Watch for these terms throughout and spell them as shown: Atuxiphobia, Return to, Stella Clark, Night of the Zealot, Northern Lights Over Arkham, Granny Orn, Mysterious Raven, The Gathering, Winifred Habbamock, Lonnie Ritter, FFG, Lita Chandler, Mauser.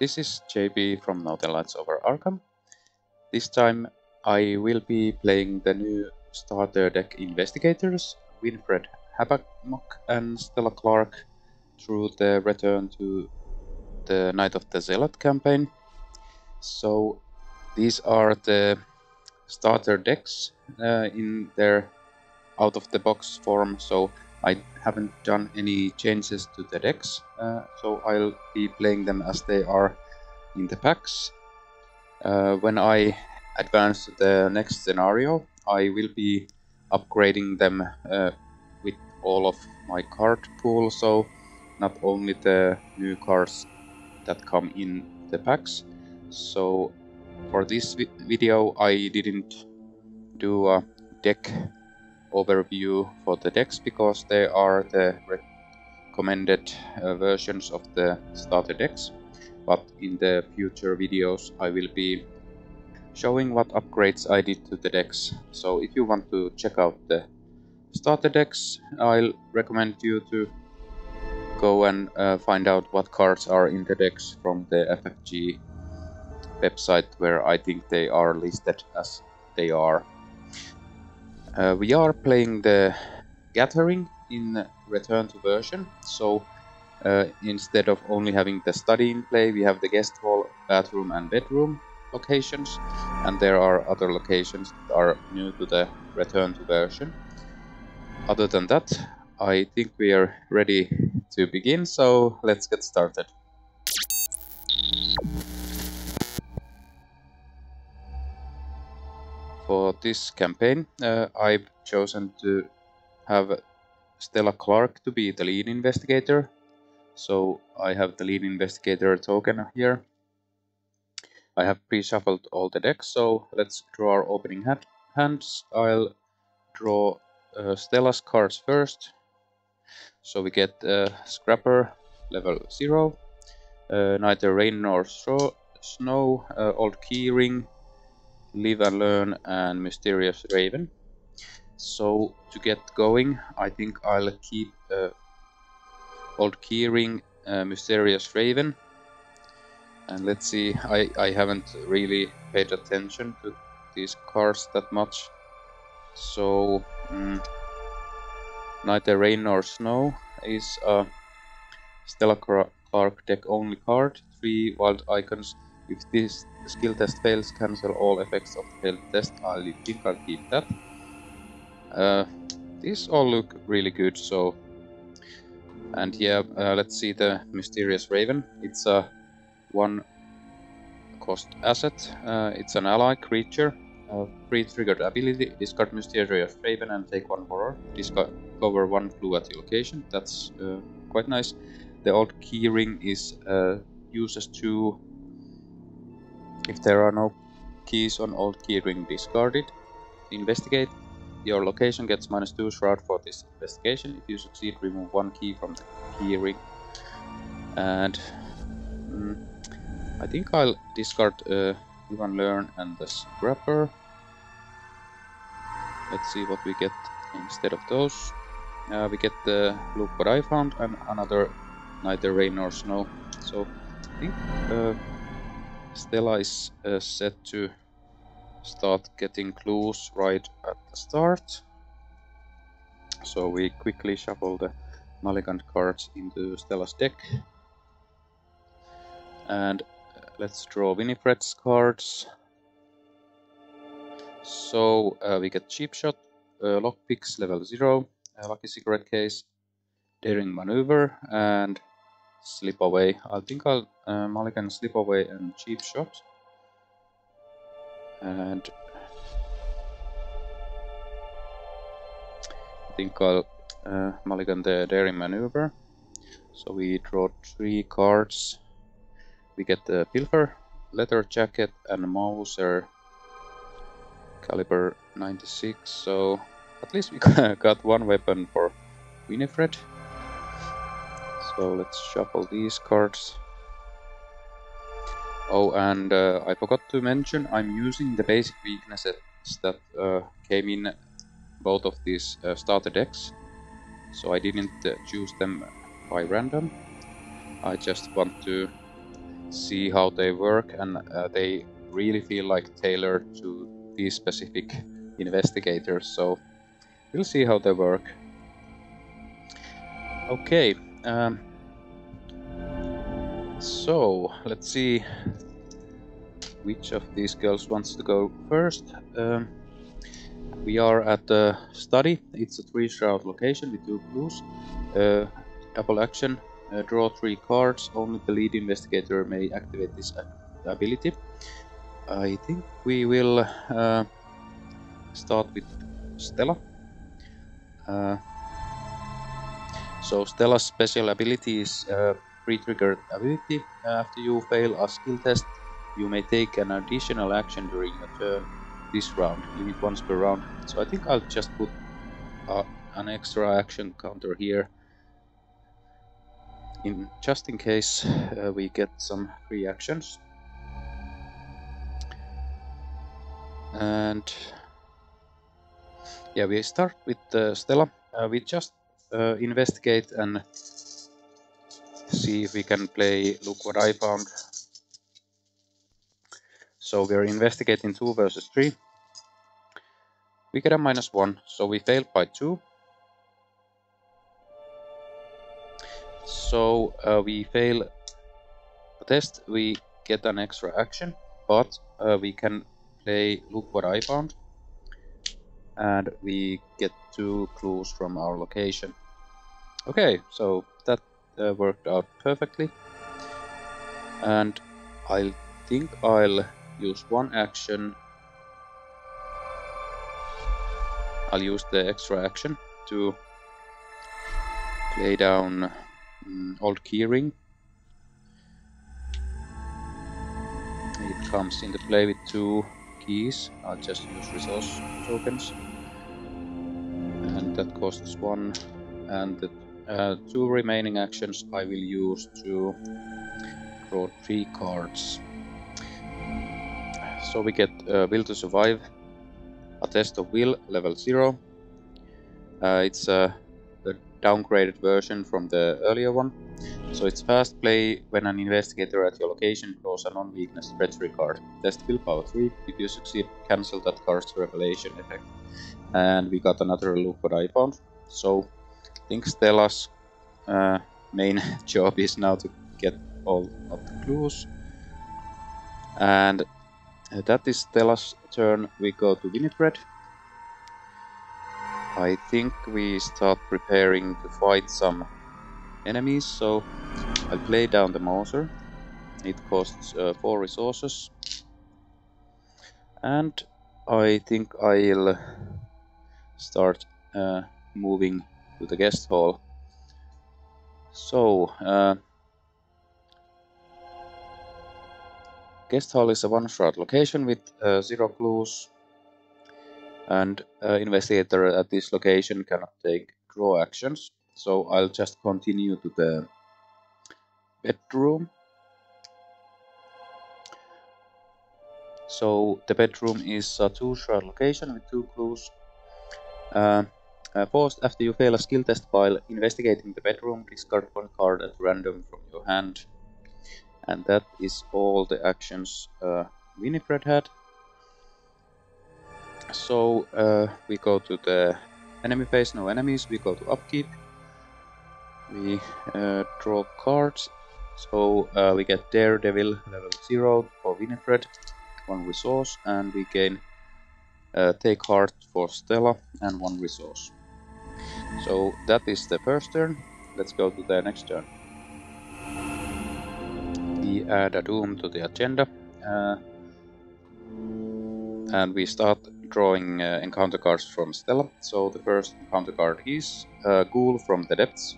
This is JB from Northern Lights Over Arkham. This time I will be playing the new starter deck investigators, Winifred Habbamock and Stella Clark, through the return to the Night of the Zealot campaign. So these are the starter decks in their out-of-the-box form, so I haven't done any changes to the decks, so I'll be playing them as they are in the packs. When I advance to the next scenario, I will be upgrading them with all of my card pool, so not only the new cards that come in the packs. So for this video I didn't do a deck overview for the decks, because they are the recommended versions of the starter decks, but in the future videos I will be showing what upgrades I did to the decks. So if you want to check out the starter decks, I'll recommend you to go and find out what cards are in the decks from the FFG website, where I think they are listed as they are. We are playing the Gathering in Return to version, so instead of only having the study in play, we have the guest hall, bathroom and bedroom locations, and there are other locations that are new to the Return to version. Other than that, I think we are ready to begin, so let's get started. For this campaign, I've chosen to have Stella Clark to be the lead investigator. So I have the lead investigator token here. I have pre-shuffled all the decks, so let's draw our opening hands. I'll draw Stella's cards first. So we get Scrapper, level 0, Neither Rain Nor Snow, Old Key Ring, Live and Learn, and Mysterious Raven. So to get going, I think I'll keep Old Key Ring, Mysterious Raven, and let's see. I haven't really paid attention to these cards that much, so Neither Rain Nor Snow is a Stella Clark deck only card. 3 wild icons. If this skill test fails, cancel all effects of the failed test. I think I'll keep that. These all look really good, so... And yeah, let's see the Mysterious Raven. It's a 1-cost asset. It's an ally creature. Pre-triggered ability. Discard Mysterious Raven and take 1 horror. Discover 1 clue at the location. That's quite nice. The Old Key Ring is uses 2... If there are no keys on Old Key Ring discarded, investigate. Your location gets -2 shroud for this investigation. If you succeed, remove 1 key from the key ring. And I think I'll discard Live and Learn and the Scrapper. Let's see what we get instead of those. We get the Look What I Found and another Neither Rain Nor Snow. So I think Stella is set to start getting clues right at the start. So we quickly shuffle the Mulligan cards into Stella's deck. And let's draw Winifred's cards. So we get Cheap Shot, Lockpicks, level 0, Lucky Cigarette Case, Daring Maneuver, and Slip Away. I think I'll Mulligan Slip Away and Cheap Shot. And I think I'll Mulligan the Daring Maneuver. So we draw 3 cards. We get the Pilfer, Leather Jacket, and Mauser, caliber 96. So at least we got 1 weapon for Winifred. So let's shuffle these cards. Oh, and I forgot to mention, I'm using the basic weaknesses that came in both of these starter decks. So I didn't choose them by random. I just want to see how they work, and they really feel like tailored to these specific investigators, so we'll see how they work. Okay, so let's see which of these girls wants to go first. We are at the study. It's a three shroud location with two clues. Double action, draw three cards. Only the lead investigator may activate this ability. I think we will start with Stella. So Stella's special ability is pre-triggered ability. After you fail a skill test, you may take an additional action during your turn this round, limit once per round. So I think I'll just put an extra action counter here, in just in case we get some free actions. And yeah, we start with Stella. We just investigate and see if we can play Look What I Found. So we're investigating 2 versus 3. We get a -1, so we failed by 2. So we fail the test, we get an extra action, but we can play Look What I Found. And we get 2 clues from our location. Okay, so that worked out perfectly. And I think I'll use one action. I'll use the extra action to play down Old Keyring. It comes into play with 2 keys. I'll just use resource tokens, and that costs 1. And the 2 remaining actions I will use to draw 3 cards. So we get Will to Survive, a test of Will, level 0. It's a downgraded version from the earlier one. So it's fast play when an investigator at your location draws a non-weakness treachery card. Test Will power 3. If you succeed, cancel that card's revelation effect. And we got another Look What I Found. So I think Stella's main job is now to get all of the clues. And that is Stella's turn. We go to Winifred. I think we start preparing to fight some enemies, so I'll play down the Mauser. It costs 4 resources. And I think I'll start moving to the guest hall. So, guest hall is a one-shroud location with 0 clues. And investigator at this location cannot take draw actions. So I'll just continue to the bedroom. So the bedroom is a 2-shroud location with 2 clues. First, after you fail a skill test while investigating the bedroom, discard 1 card at random from your hand. And that is all the actions Winifred had. So we go to the enemy phase, no enemies, we go to upkeep. We draw cards, so we get Daredevil level 0 for Winifred, 1 resource, and we gain Take Heart for Stella and 1 resource. So that is the first turn. Let's go to the next turn. We add a doom to the agenda, and we start drawing encounter cards from Stella. So the first encounter card is Ghoul from the Depths.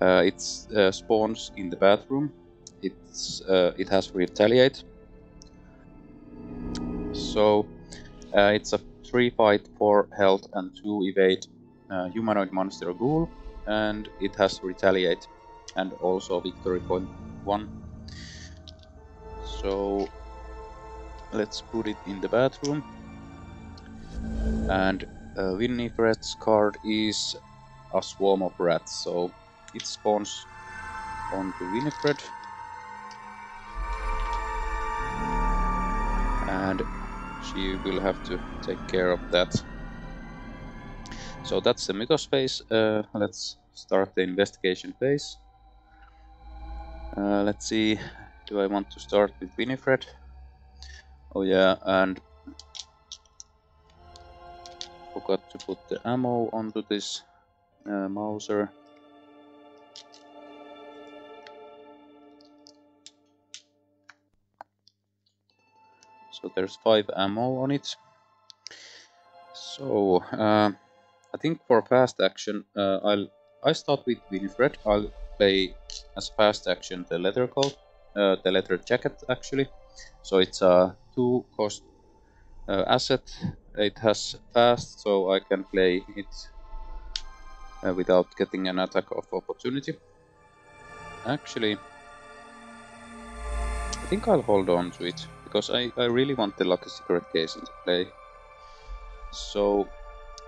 It spawns in the bathroom. It has Retaliate. So it's a 3 fight, 4 health and 2 evade humanoid monster Ghoul, and it has Retaliate and also victory point 1. So let's put it in the bathroom. And Winifred's card is a swarm of rats, so it spawns onto Winifred. and she will have to take care of that. So that's the Mythos phase. Let's start the investigation phase. Let's see, do I want to start with Winifred? Oh yeah, and forgot to put the ammo onto this Mauser. So there's 5 ammo on it. So I think for fast action, I start with Winifred. I'll play as fast action the leather coat, the leather jacket actually. So it's a 2-cost asset. It has fast, so I can play it without getting an attack of opportunity. Actually, I think I'll hold on to it, because I really want the lucky secret case into play. So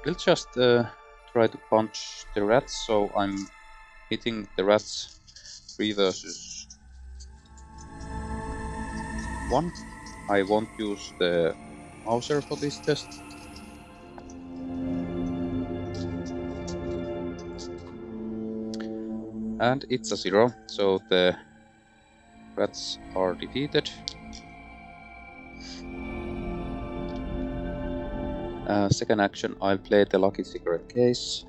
we'll just try to punch the rats, so I'm hitting the rats 3 versus 1. I won't use the Mauser for this test. And it's a 0, so the rats are defeated. Second action, I'll play the lucky secret case.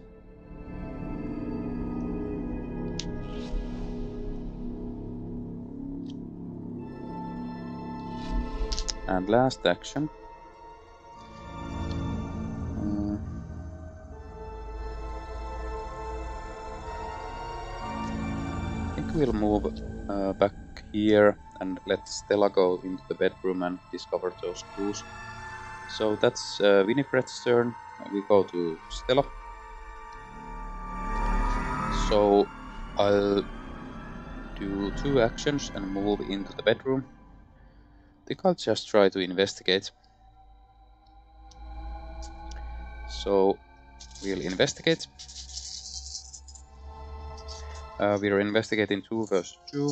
And last action, I think we'll move back here and let Stella go into the bedroom and discover those clues. So that's Winifred's turn. We go to Stella. So I'll do 2 actions and move into the bedroom. I think I'll just try to investigate. So we'll investigate. We're investigating 2 versus 2.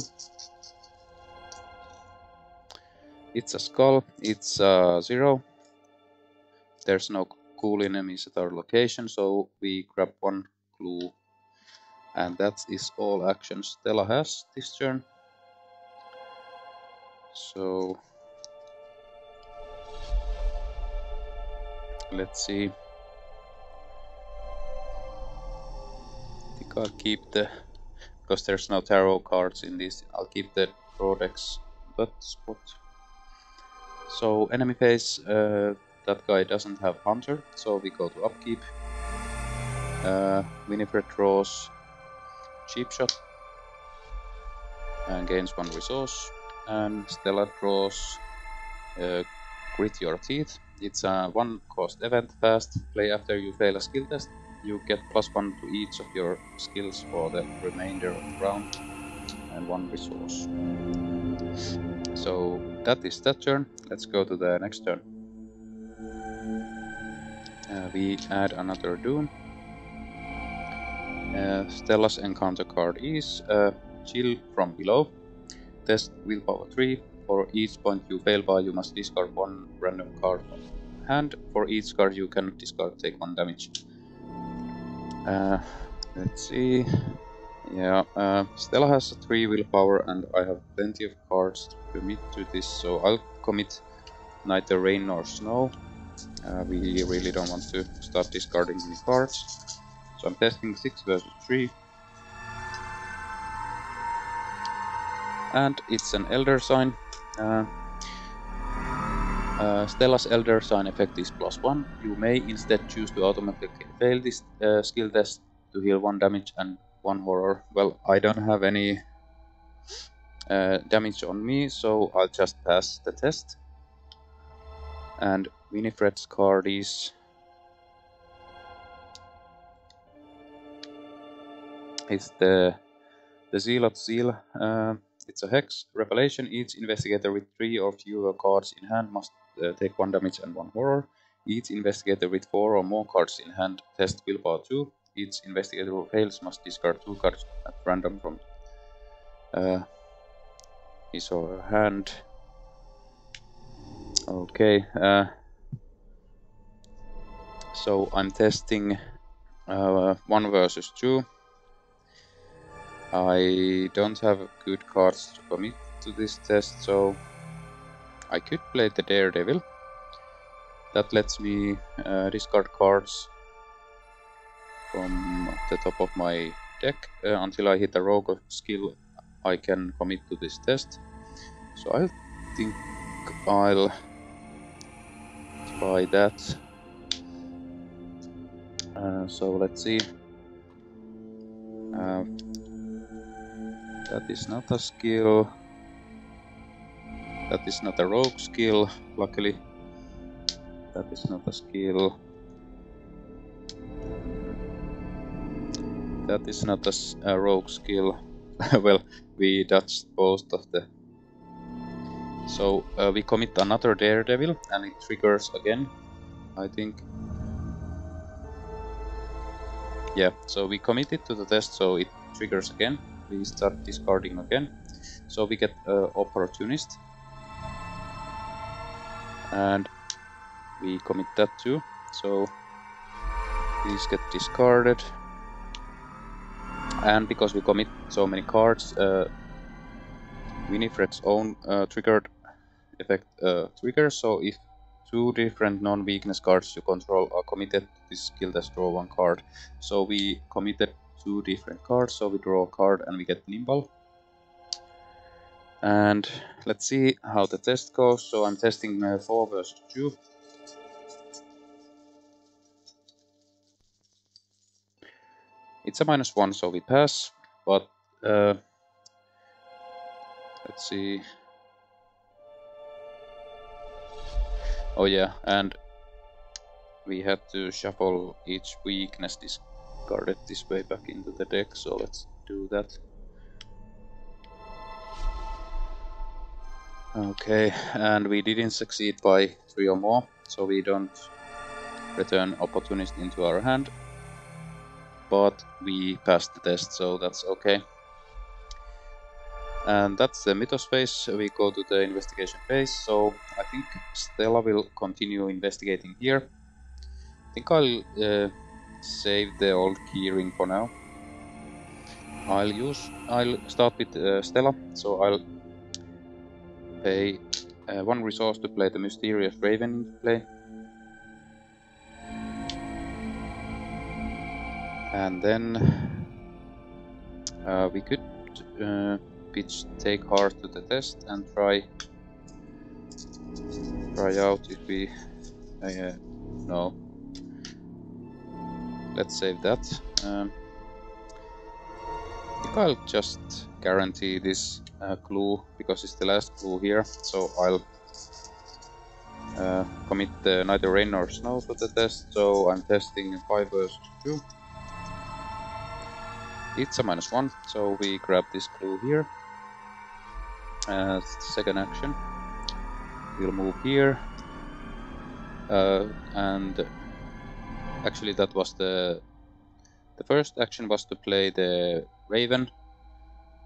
It's a skull. It's a 0. There's no cool enemies at our location, so we grab 1 clue, and that is all actions Stella has this turn. So let's see. I think I'll keep the, because there's no tarot cards in this, I'll keep the draw decks on that spot. So enemy phase, that guy doesn't have hunter, so we go to upkeep. Winifred draws cheap shot and gains 1 resource, and Stella draws grit your teeth. It's a 1-cost event, fast. Play after you fail a skill test. You get +1 to each of your skills for the remainder of the round, and 1 resource. So that is that turn. Let's go to the next turn. We add another doom. Stella's encounter card is Chill from Below. Test willpower 3. For each point you fail by, you must discard 1 random card from hand. For each card you cannot discard, take 1 damage. Let's see. Yeah, Stella has a 3 willpower, and I have plenty of cards to commit to this, so I'll commit neither rain nor snow. We really don't want to start discarding any cards. So I'm testing 6 versus 3. And it's an elder sign. Stella's elder sign effect is +1. You may instead choose to automatically fail this skill test to heal 1 damage and 1 horror. Well, I don't have any damage on me, so I'll just pass the test. And Winifred's card is, it's the Zealot Zeal. It's a hex. Revelation. Each investigator with 3 or fewer cards in hand must take 1 damage and 1 horror. Each investigator with 4 or more cards in hand test willpower 2. Each investigator who fails must discard 2 cards at random from his or her hand. Okay, so I'm testing 1 versus 2. I don't have good cards to commit to this test, so I could play the Daredevil. That lets me discard cards from the top of my deck until I hit a rogue skill I can commit to this test. So I think I'll try that. So let's see. That is not a skill. That is not a rogue skill, luckily. That is not a skill. That is not a rogue skill. Well, we dodged both of the... So, we commit another Daredevil, and it triggers again, I think. Yeah, so we commit it to the test, so it triggers again. We start discarding again. So we get Opportunist. And we commit that too. So, these get discarded. And because we commit so many cards, Winifred's own triggered effect triggers, so if 2 different non-weakness cards you control are committed, this skill does draw 1 card. So we committed 2 different cards, so we draw a card and we get Nimble. And let's see how the test goes. So I'm testing 4 versus 2. It's a -1, so we pass, but let's see. Oh yeah, and we had to shuffle each weakness discarded this way back into the deck, so let's do that. Okay, and we didn't succeed by 3 or more, so we don't return Opportunist into our hand. But we passed the test, so that's okay. And that's the mythos phase. We go to the investigation phase, so I think Stella will continue investigating here. I think I'll save the old keyring for now. I'll start with Stella, so I'll pay 1 resource to play the Mysterious Raven into play. And then we could pitch Take Heart to the test and try out if we... no. Let's save that. I think I'll just guarantee this clue, because it's the last clue here, so I'll commit neither rain nor snow to the test, so I'm testing 5 versus 2. It's a -1, so we grab this clue here. Second action, we'll move here. And actually, that was the first action was to play the Raven.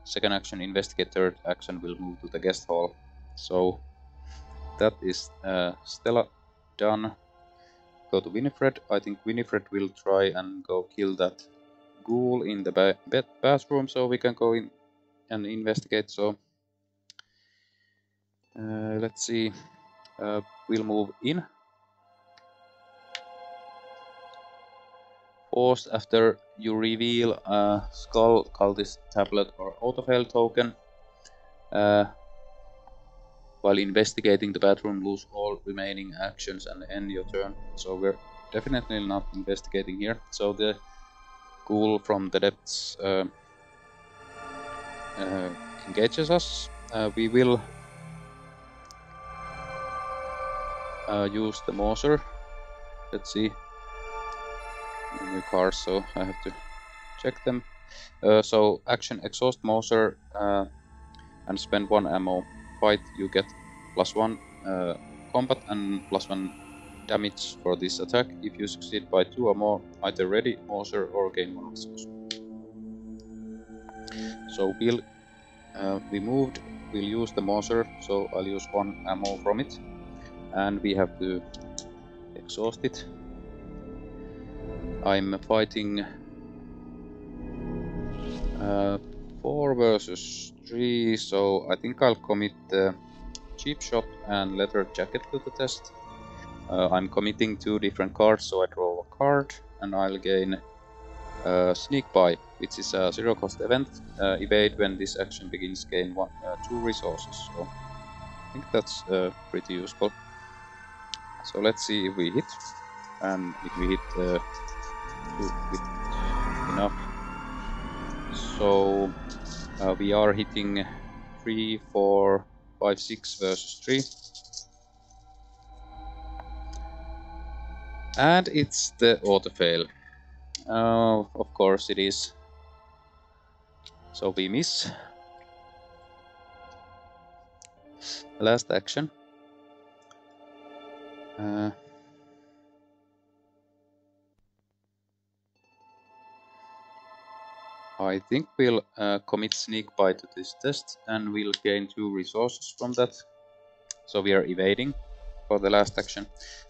Second action, investigate. Third action, we'll move to the guest hall. So that is Stella done. Go to Winifred. I think Winifred will try and go kill that ghoul in the bathroom, so we can go in and investigate. So let's see, we'll move in. Paused after you reveal a skull, cultist tablet or out of hell token. While investigating the bathroom, lose all remaining actions and end your turn. So we're definitely not investigating here. So the ghoul from the depths engages us. We will use the Mauser. Let's see. New cars, so I have to check them. So action, exhaust Mauser and spend 1 ammo. Fight, you get +1 combat and +1 damage for this attack. If you succeed by 2 or more, either ready Mauser or gain 1 resource. So we'll we moved, we'll use the Mauser, so I'll use 1 ammo from it. and we have to exhaust it. I'm fighting 4 versus 3, so I think I'll commit Cheap Shot and Leather Jacket to the test. I'm committing 2 different cards, so I draw a card and I'll gain Sneak By, which is a 0-cost event. Evade when this action begins, gain 2 resources. So I think that's pretty useful. So let's see if we hit, and if we hit enough. So we are hitting 3, 4, 5, 6 versus 3. And it's the auto fail. Of course it is. So we miss. Last action. I think we'll commit Sneak By to this test, and we'll gain 2 resources from that. So we are evading for the last action,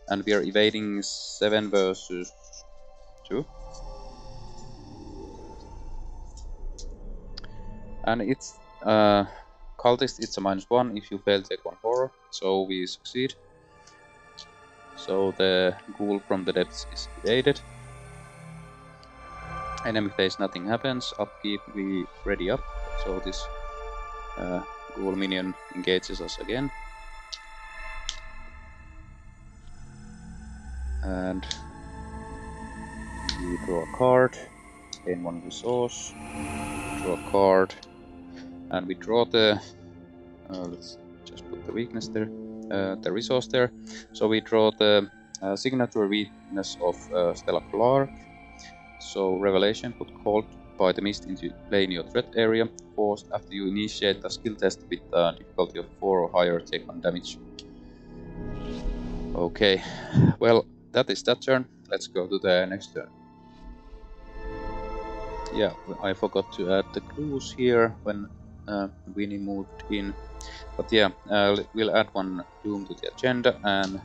and we are evading 7 versus 2. And it's Cultist, it's a -1. If you fail, take 1 horror. So we succeed. So the ghoul from the depths is evaded. Enemy phase, nothing happens. Upkeep, we ready up. So this ghoul minion engages us again. And we draw a card, gain 1 resource, draw a card, and we draw the... let's just put the weakness there, the resource there. So we draw the signature weakness of Stella Clark. So, Revelation, put Called by the Mist into play in your threat area. Forced, after you initiate a skill test with a difficulty of 4 or higher, take 1 damage. Okay, well, that is that turn. Let's go to the next turn. Yeah, I forgot to add the clues here when Winnie moved in. But yeah, we'll add 1 doom to the agenda, and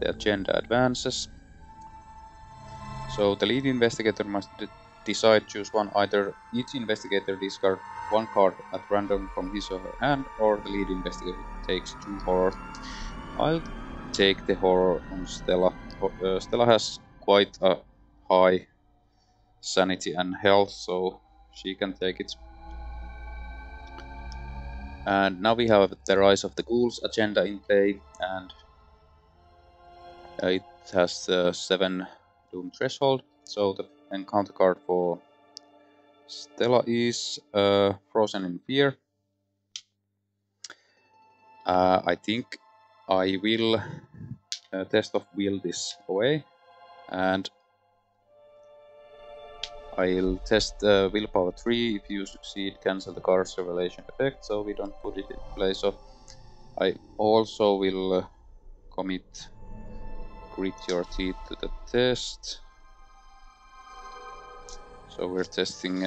the agenda advances. So the lead investigator must decide, choose one, either each investigator discard 1 card at random from his or her hand, or the lead investigator takes 2 horror. I'll take the horror on Stella. Stella has quite a high sanity and health, so she can take it. And now we have the Rise of the Ghouls agenda in play, and it has 7 Doom Threshold, so the encounter card for Stella is Frozen in Fear. I think I will test of Will this away, and I'll test Willpower 3. If you succeed, cancel the card's Revelation effect, so we don't put it in play. So I also will commit Grit Your Teeth to the test. So we're testing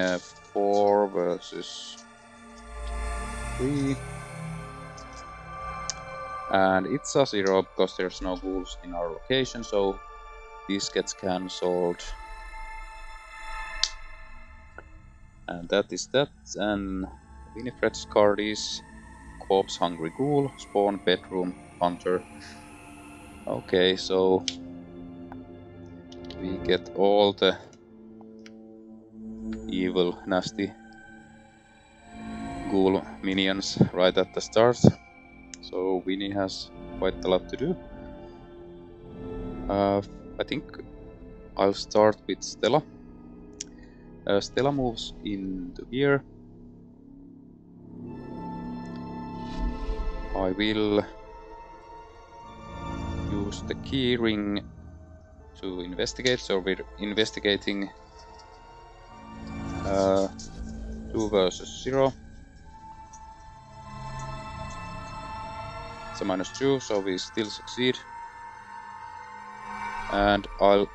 4 versus 3. And it's a 0 because there's no ghouls in our location, so this gets cancelled. And that is that. And Winifred's card is Corpse Hungry Ghoul, Spawn Bedroom Hunter. Okay, so we get all the evil, nasty ghoul minions right at the start. So Winnie has quite a lot to do. I think I'll start with Stella. Stella moves into here. I will use the key ring to investigate, so we're investigating 2 versus 0. It's a -2, so we still succeed. And I'll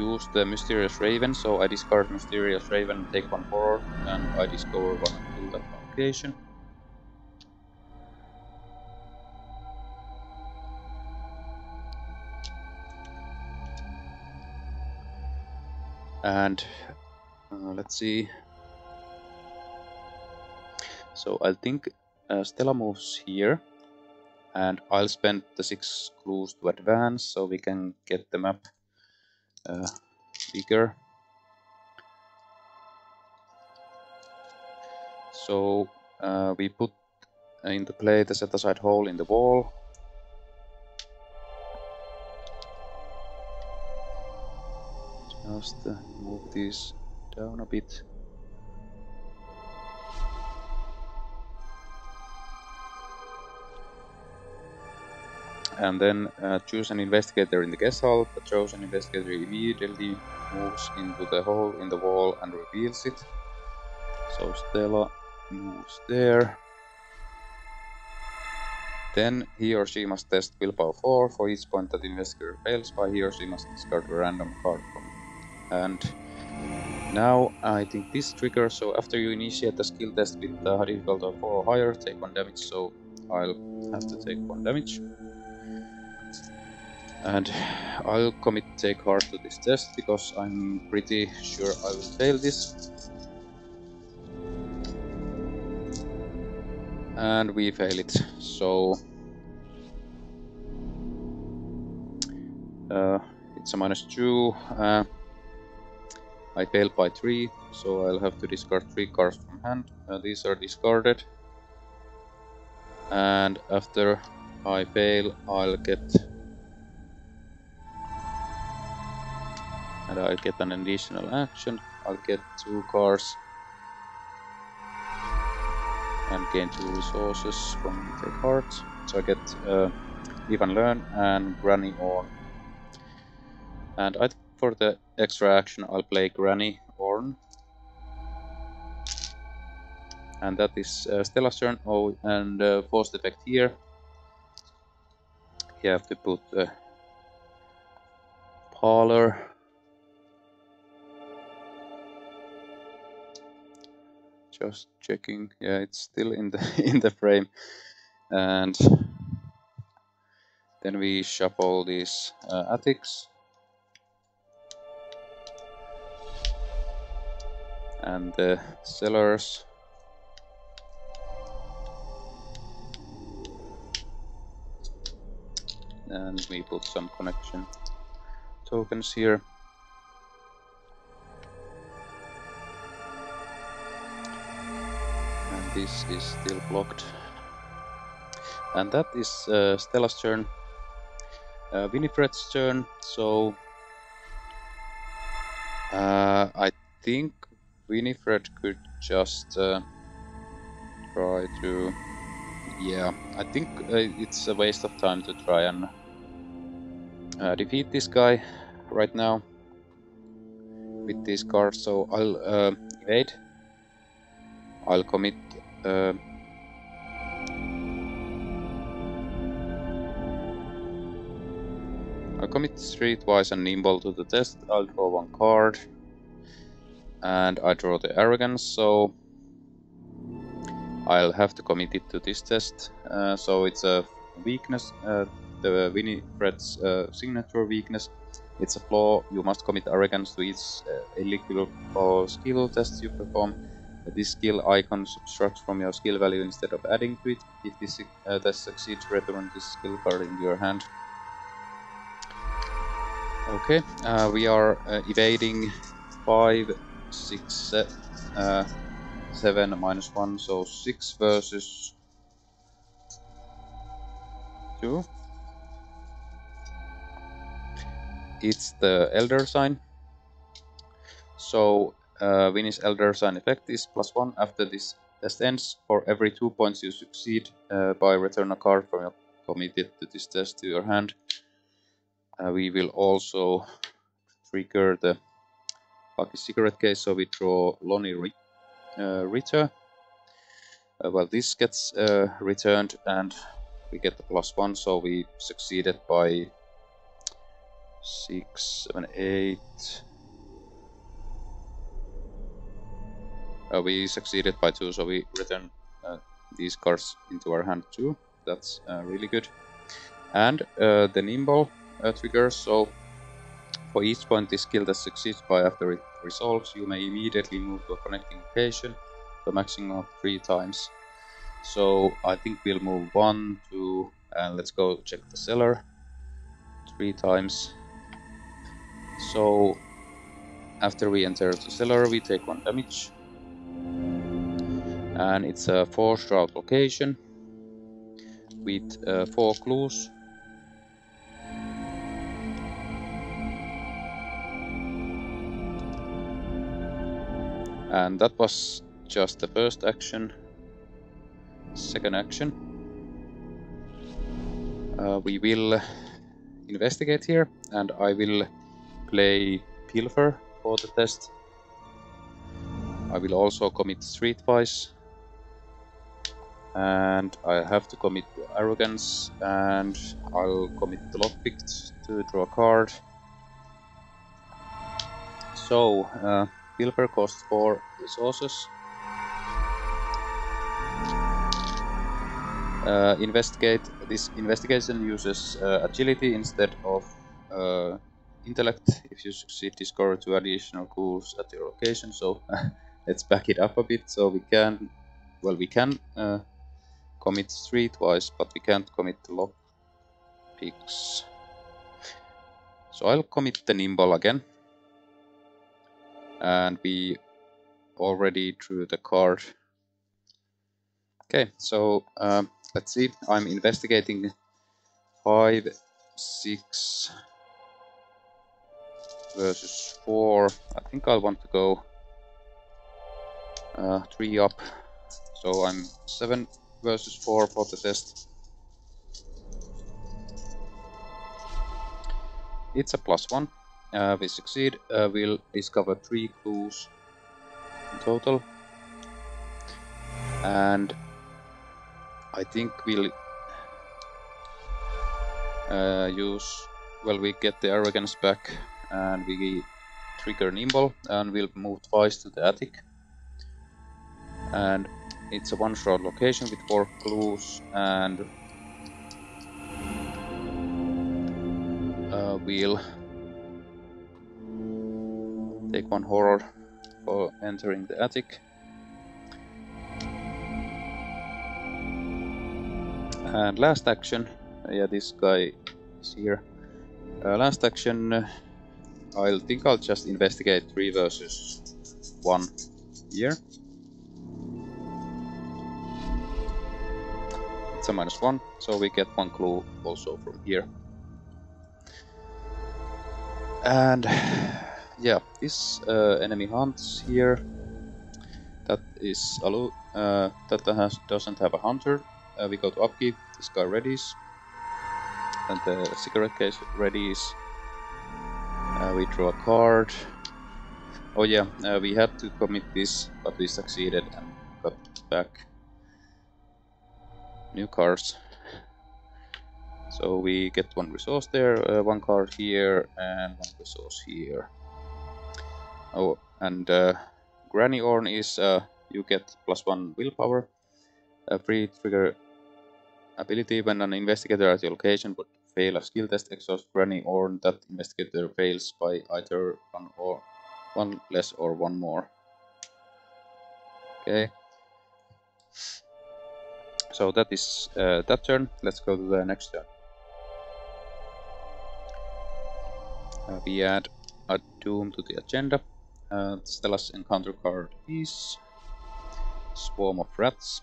use the Mysterious Raven, so I discard Mysterious Raven, take 1 horror, and I discover 1 in that location. And let's see. So I think Stella moves here, and I'll spend the 6 clues to advance so we can get the map bigger. So we put into play the set-aside hole in the wall. Just move these down a bit. And then choose an investigator in the guest hall. The chosen investigator immediately moves into the hole in the wall and reveals it. So Stella moves there. Then he or she must test willpower 4 for each point that investigator fails by. He or she must discard a random card from it. And now I think this triggers. So after you initiate the skill test with the difficulty of 4 or higher, take 1 damage. So I'll have to take 1 damage. And I'll commit take heart to this test, because I'm pretty sure I will fail this. And we fail it, so... it's a -2. I failed by 3, so I'll have to discard 3 cards from hand. These are discarded. And after I fail, I'll get... And I'll get an additional action. I'll get 2 cards and gain 2 resources from the card. So I get Live and Learn and Granny Orn. And I think for the extra action I'll play Granny Orn. And that is Stella's turn. Oh, and force effect here. You have to put Parlor. Just checking. Yeah, it's still in the frame. And then we shuffle these attics, and the cellars, and we put some connection tokens here. This is still blocked. And that is Stella's turn. Winifred's turn, so... I think Winifred could just try to... Yeah, I think it's a waste of time to try and defeat this guy right now with these cards, so I'll evade. I'll commit Streetwise and Nimble to the test. I'll draw 1 card, and I draw the Arrogance, so I'll have to commit it to this test. So it's a weakness, the Winifred's signature weakness. It's a flaw. You must commit Arrogance to each eligible skill test you perform. This skill icon subtracts from your skill value instead of adding to it. If this test succeeds, return this skill card into your hand. Okay, we are evading 5, 6, 7, -1, so 6 versus 2. It's the Elder Sign. So Winnie's Elder Sign effect is +1. After this test ends, for every 2 points you succeed by return a card from your committed to this test to your hand. We will also trigger the Lucky Cigarette case, so we draw Lonnie Ritter. Well, this gets returned and we get the +1, so we succeeded by 6, 7, 8. We succeeded by 2, so we return these cards into our hand too. That's really good. And the Nimble trigger, so for each point this skill that succeeds by after it resolves, you may immediately move to a connecting location to a maximum of 3 times. So I think we'll move 1, 2, and let's go check the cellar 3 times. So after we enter the cellar, we take 1 damage, and it's a 4 shroud location with 4 clues. And that was just the first action. Second action, we will investigate here, and I will play Pilfer for the test. I will also commit Streetwise, and I have to commit Arrogance, and I'll commit the Lockpick to draw a card. So Pilfer costs 4 resources. Investigate. This investigation uses agility instead of intellect. If you succeed, discover 2 additional clues at your location. So let's back it up a bit. So we can, well, we can commit Streetwise, but we can't commit Lock Picks. So I'll commit the Nimble again. And we already drew the card. Okay, so let's see. I'm investigating 5, 6 versus 4. I think I want to go 3 up. So I'm 7 versus 4 for the test. It's a +1. We succeed. We'll discover 3 clues in total, and I think we'll use. Well, we get the Arrogance back, and we trigger Nimble, and we'll move twice to the attic. And it's a 1 shroud location with 4 clues, and we'll take 1 horror for entering the attic. And last action, yeah, this guy is here. Last action, I think I'll just investigate 3 versus 1 here. It's a -1, so we get 1 clue also from here. And yeah, this enemy hunts here. That is doesn't have a hunter. We go to upkeep. This guy readies, and the cigarette case readies. We draw a card. Oh yeah, we had to commit this, but we succeeded and got back new cards. So we get 1 resource there, 1 card here, and 1 resource here. Oh, and Granny Orn is, you get +1 willpower. A free trigger ability: when an investigator at your location would fail a skill test, exhaust Granny Orn. That investigator fails by either 1 less or 1 more. Okay. So that is that turn. Let's go to the next turn. We add a doom to the agenda. Stella's encounter card is Swarm of Rats,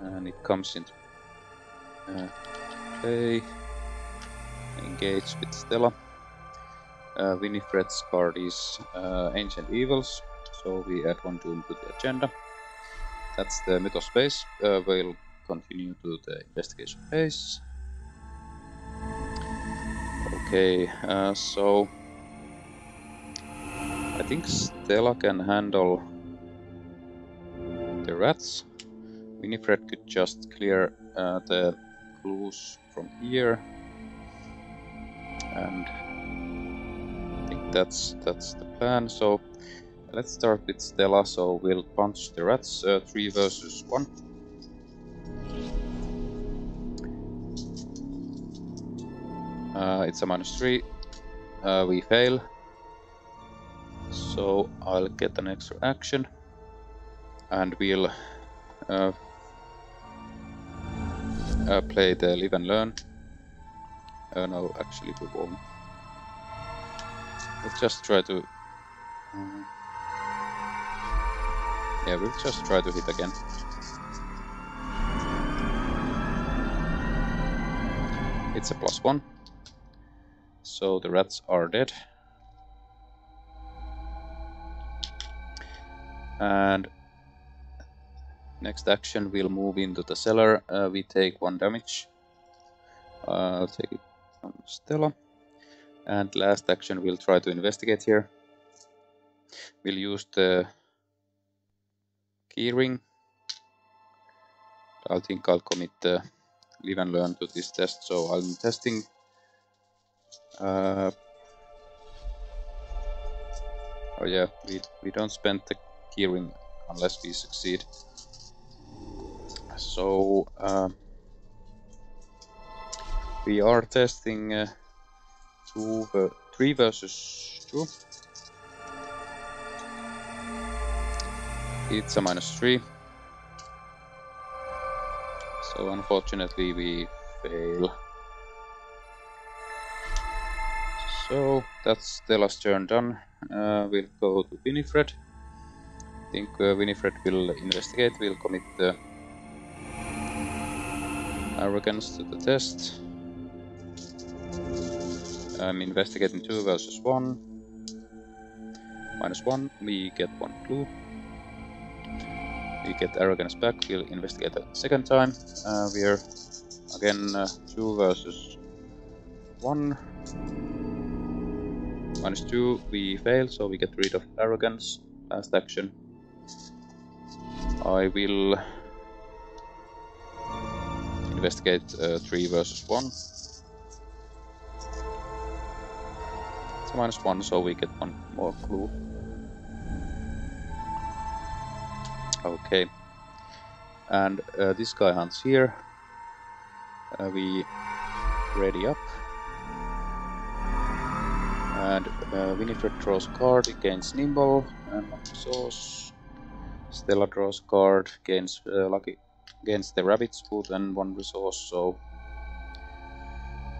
and it comes into play. Engage with Stella. Winifred's card is Ancient Evils, so we add 1 doom to the agenda. That's the mythos space. We'll continue to the investigation phase. Okay, so I think Stella can handle the rats. Winifred could just clear the clues from here, and I think that's the plan. So let's start with Stella. So we'll punch the rats, 3 versus 1. It's a -3. We fail. So I'll get an extra action and we'll play the live and learn. No, actually we won't. Let's just try to... yeah, we'll just try to hit again. It's a +1. So the rats are dead. And next action we'll move into the cellar. We take 1 damage. I'll take it from Stella. And last action we'll try to investigate here. We'll use the keyring. I think I'll commit the live and learn to this test, so I'm testing oh yeah, we don't spend the keyring unless we succeed. So we are testing 3 versus 2. It's a -3. So unfortunately we fail. So that's Stella's turn done. We'll go to Winifred. I think Winifred will investigate. We'll commit the arrogance to the test. I'm investigating 2 versus 1. -1, we get 1 clue. We get arrogance back, we'll investigate a second time. We're again 2 versus 1. -2, we fail, so we get rid of arrogance. Last action. I will investigate 3 versus 1. It's a -1, so we get 1 more clue. Okay, and this guy hunts here. We ready up, and Winifred draws card, gains nimble and sauce. Stella draws card, gains lucky, gains the rabbit's foot and 1 resource. So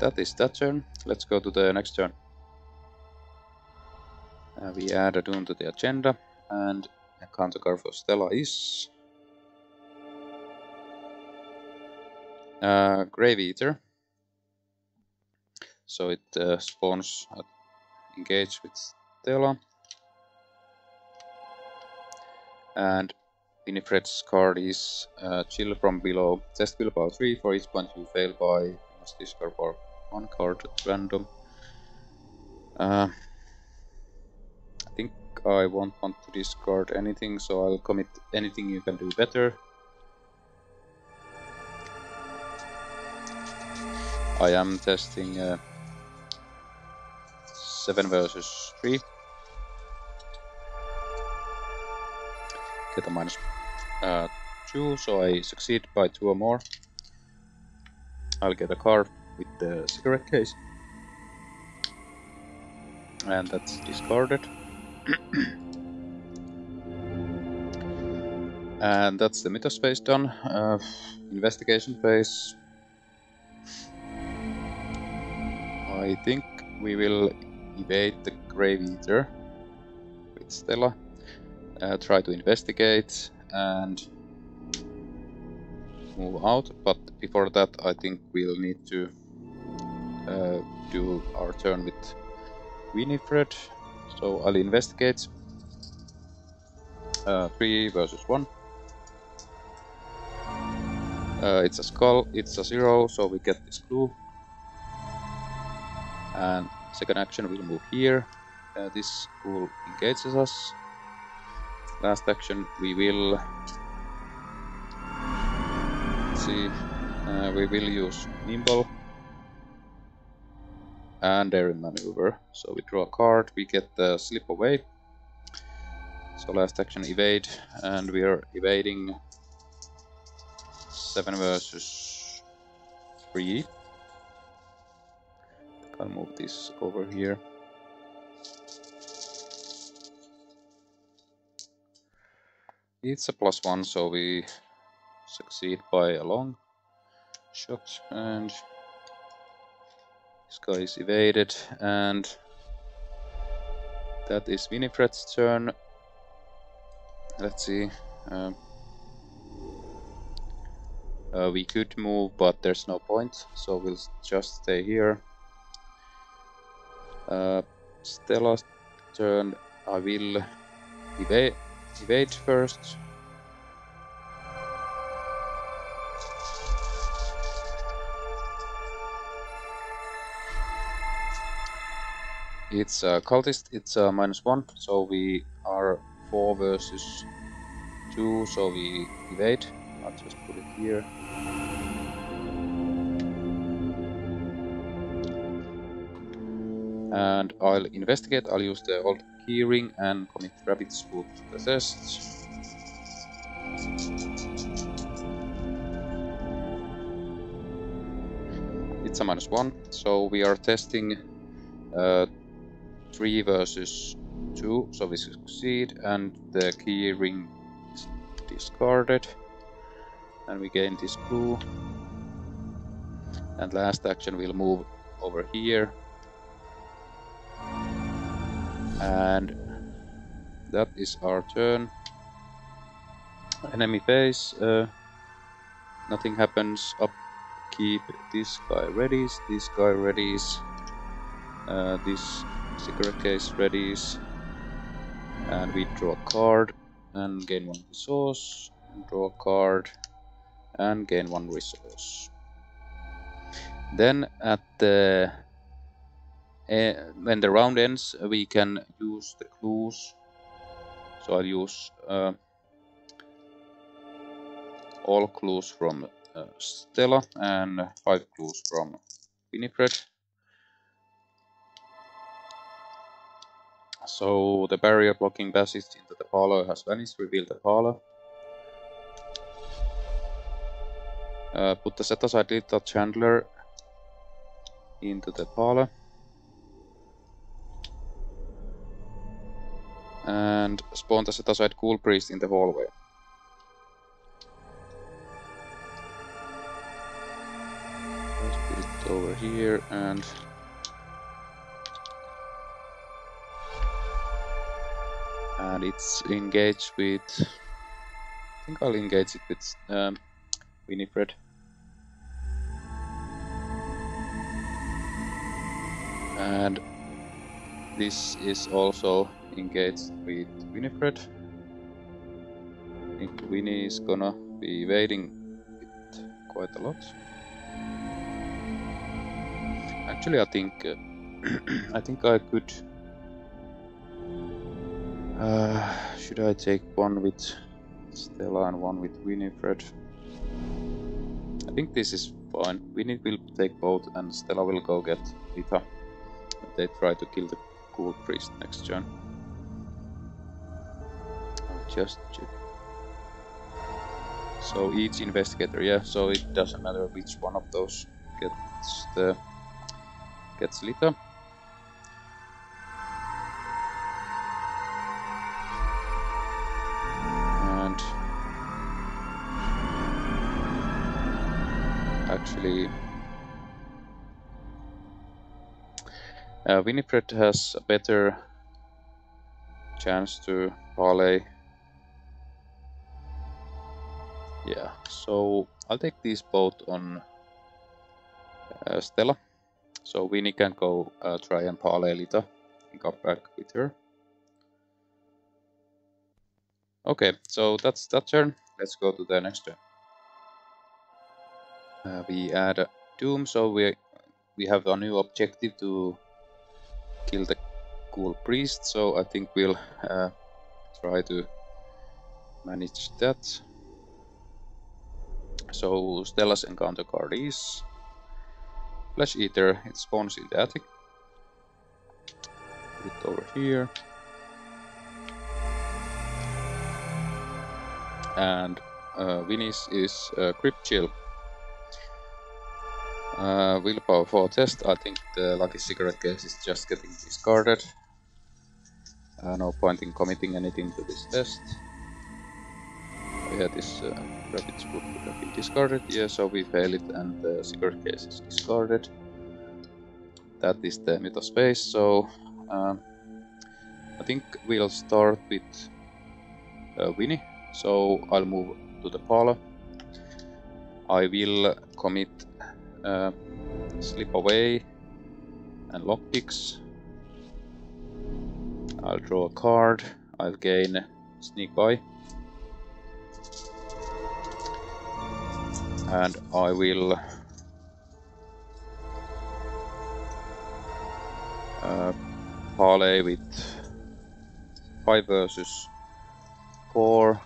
that is that turn. Let's go to the next turn. We add a doom to the agenda, and a counter card for Stella is Grave Eater. So it spawns at engage with Stella. And Winifred's card is Chill from Below. Test will power 3. For each point you fail by, you must discard 1 card at random. I think I won't want to discard anything, so I'll commit anything you can do better. I am testing 7 versus 3. Get a -2, so I succeed by 2 or more. I'll get a card with the cigarette case. And that's discarded. And that's the mythos phase done. Investigation phase. I think we will evade the Grave Eater with Stella. Try to investigate and move out. But before that, I think we'll need to do our turn with Winifred. So I'll investigate 3 versus 1. It's a skull, it's a 0, so we get this clue. And second action we'll move here. This rule engages us. Last action we will see. We will use nimble and daring maneuver, so we draw a card, we get the slip away. So last action evade, and we are evading 7 versus 3. I'll move this over here. It's a +1, so we succeed by a long shot, and this guy is evaded, and that is Winifred's turn. Let's see. We could move, but there's no point, so we'll just stay here. Stella's turn. I will evade first. It's a cultist, it's a -1, so we are 4 versus 2, so we evade. I'll just put it here. And I'll investigate. I'll use the old key ring and commit rabbit's foot to the test. It's a -1, so we are testing 3 versus 2, so we succeed, and the key ring is discarded. And we gain this clue. And last action we'll move over here. And that is our turn. Enemy phase. Nothing happens. Up. Keep this guy readies. This guy readies. This cigarette case readies. And we draw a card and gain 1 resource. Draw a card and gain 1 resource. Then at the when the round ends, we can use the clues. So I'll use all clues from Stella and 5 clues from Winifred. So the barrier blocking passage into the parlor has vanished. Reveal the parlor. Put the set aside Lita Chandler into the parlor. And spawn the set aside cool priest in the hallway. Let's put it over here and it's engaged with. I think I'll engage it with Winifred. And this is also engaged with Winifred. I think Winnie is gonna be evading it quite a lot. Actually, I think I think I could. Should I take 1 with Stella and 1 with Winifred? I think this is fine. Winnie will take both, and Stella will go get Lita. They try to kill the cool priest next turn. Just check. So each investigator, yeah. So it doesn't matter which one of those gets Lita. Actually, Winifred has a better chance to parlay. Yeah, so I'll take these both on Stella. So Winnie can go try and parlay Lita and come back with her. Okay, so that's that turn. Let's go to the next turn. We add a doom, so we have a new objective to kill the cool priest, so I think we'll try to manage that. So Stella's encounter card is Flesh Eater. It spawns in the attic. Put it over here. And Winnie's is Crypt Chill. Willpower 4 test. I think the lucky cigarette case is just getting discarded. No point in committing anything to this test. We had this rabbit's foot would have been discarded. Yeah, so we fail it and the cigarette case is discarded. That is the myth of space, so I think we'll start with Winnie. So I'll move to the parlor. I will commit slip away and lockpicks. I'll draw a card. I'll gain sneak by. And I will parlay with 5 versus 4.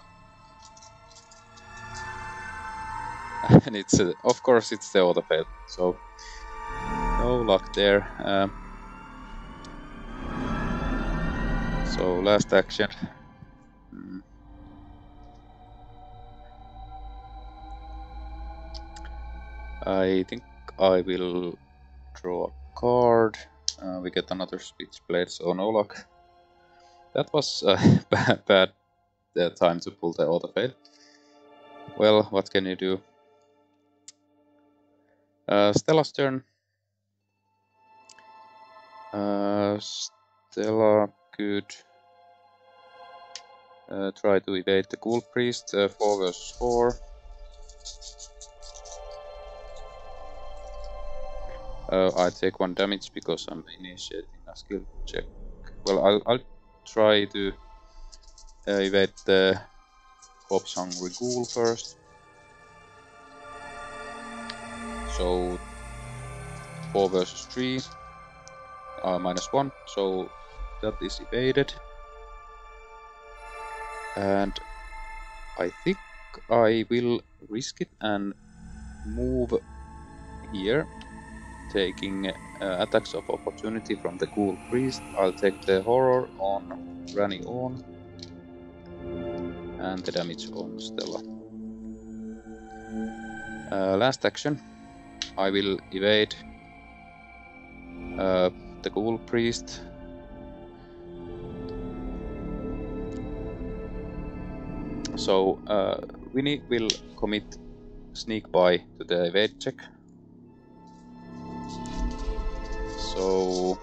And it's of course it's the auto fail, so no luck there. So last action. I think I will draw a card. We get another switchblade, so no luck. That was bad time to pull the auto fail. Well, what can you do? Stella's turn. Stella could try to evade the Ghoul Priest, 4 versus 4. I take 1 damage because I'm initiating a skill check. Well, I'll try to evade the Corpse Hungry Ghoul first. So 4 versus 3, minus 1, so that is evaded. And I think I will risk it and move here, taking attacks of opportunity from the Ghoul Priest. I'll take the horror on Rani on, and the damage on Stella. Last action. I will evade the Ghoul Priest. So Winnie will commit sneak by to the evade check. So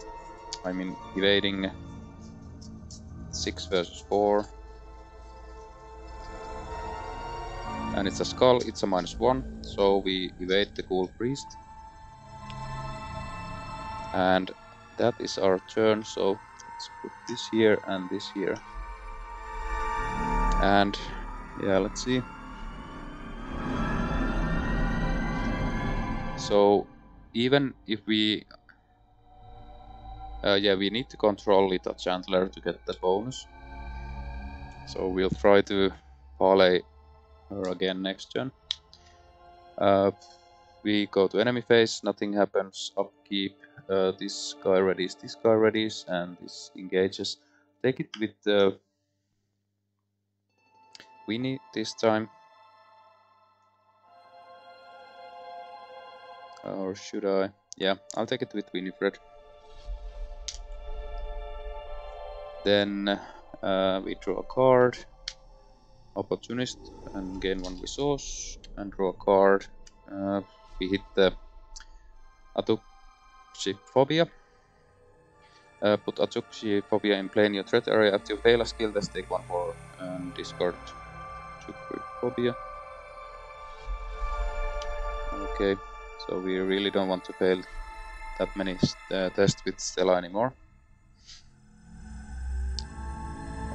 I mean evading 6 versus 4, and it's a skull, it's a -1. So we evade the Ghoul Priest. And that is our turn, so let's put this here and this here. And yeah, let's see. So even if we... yeah, we need to control Lita Chandler to get the bonus. So we'll try to parlay her again next turn. We go to enemy phase, nothing happens, upkeep, this guy readies, and this engages. Take it with Winnie this time. Or should I? Yeah, I'll take it with Winifred. Then we draw a card. Opportunist and gain 1 resource and draw a card. We hit the Atuxiphobia. Put Atuxiphobia in play in your threat area. After you fail a skill test, take 1 more and discard Atuxiphobia. Okay, so we really don't want to fail that many tests with Stella anymore.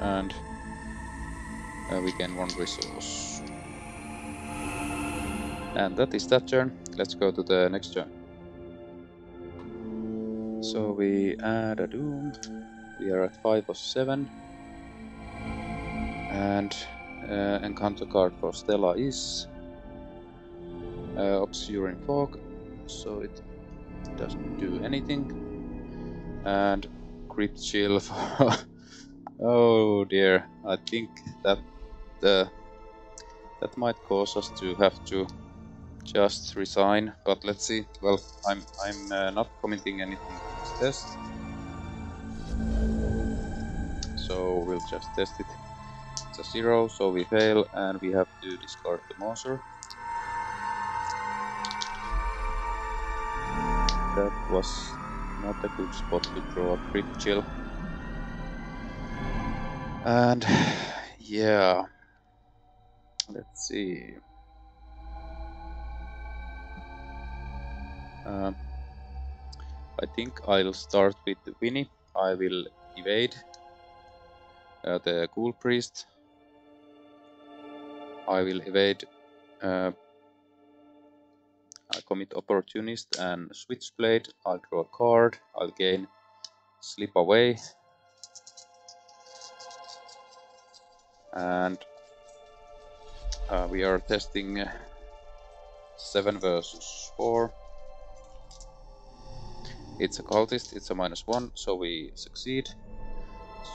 And we gain 1 resource. And that is that turn. Let's go to the next turn. So we add a doom. We are at 5 or 7. And encounter card for Stella is Obscuring Fog. So it doesn't do anything. And Crypt Chill for... oh dear, I think that... that might cause us to have to just resign, but let's see. Well, I'm not committing anything to this test, so we'll just test it. It's a 0, so we fail, and we have to discard the Mauser. That was not a good spot to throw a Brick Chill. And yeah, let's see. I think I'll start with Winnie. I will evade the Ghoul Priest. I will evade Commit Opportunist and Switchblade. I'll draw a card. I'll gain Slip Away. And we are testing 7 versus 4. It's a cultist, it's a -1, so we succeed.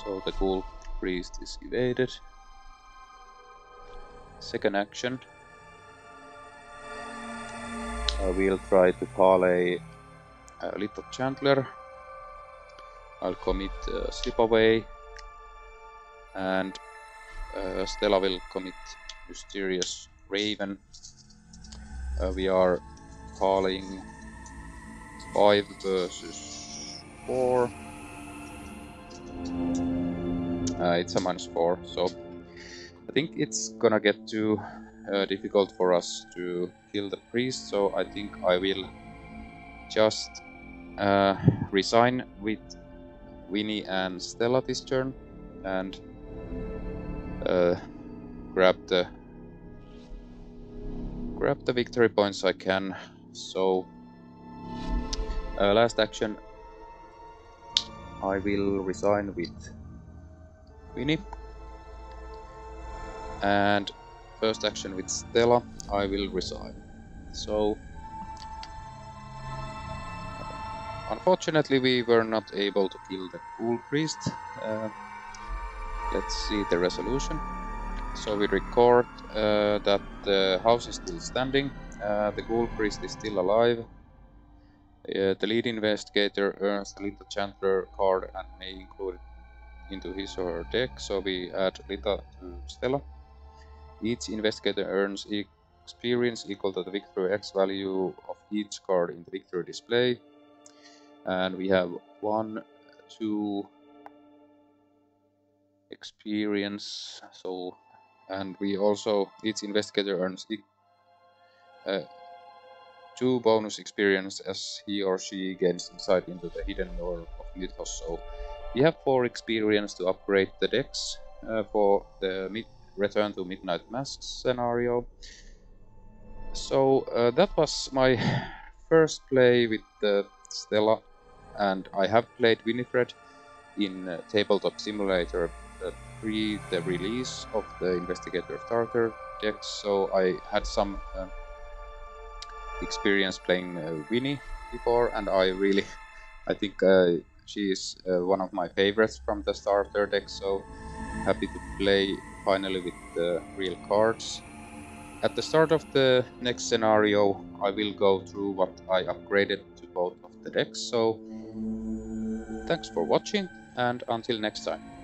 So the Ghoul Priest is evaded. Second action. We'll try to parlay Lita Chandler. I'll commit Slip Away. And Stella will commit Mysterious Raven. We are parlaying 5 versus 4. It's a -4, so I think it's gonna get too difficult for us to kill the priest, so I think I will just resign with Winnie and Stella this turn and grab the victory points I can. So last action, I will resign with Winnie, and first action with Stella, I will resign. So unfortunately we were not able to kill the Ghoul Priest. Let's see the resolution. So we record that the house is still standing, the Ghoul Priest is still alive. The lead investigator earns the Lita Chandler card and may include it into his or her deck, so we add Lita to Stella. Each investigator earns experience equal to the victory X value of each card in the victory display. And we have 1, 2 experience, so, and we also, each investigator earns 2 bonus experience as he or she gains insight into the hidden world of Mythos. So we have 4 experience to upgrade the decks for the Return to Midnight Masks scenario. So that was my first play with Stella, and I have played Winifred in Tabletop Simulator pre the release of the Investigator Starter decks, so I had some experience playing Winnie before, and I think she is one of my favorites from the starter deck, so happy to play finally with the real cards. At the start of the next scenario I will go through what I upgraded to both of the decks, so thanks for watching and until next time.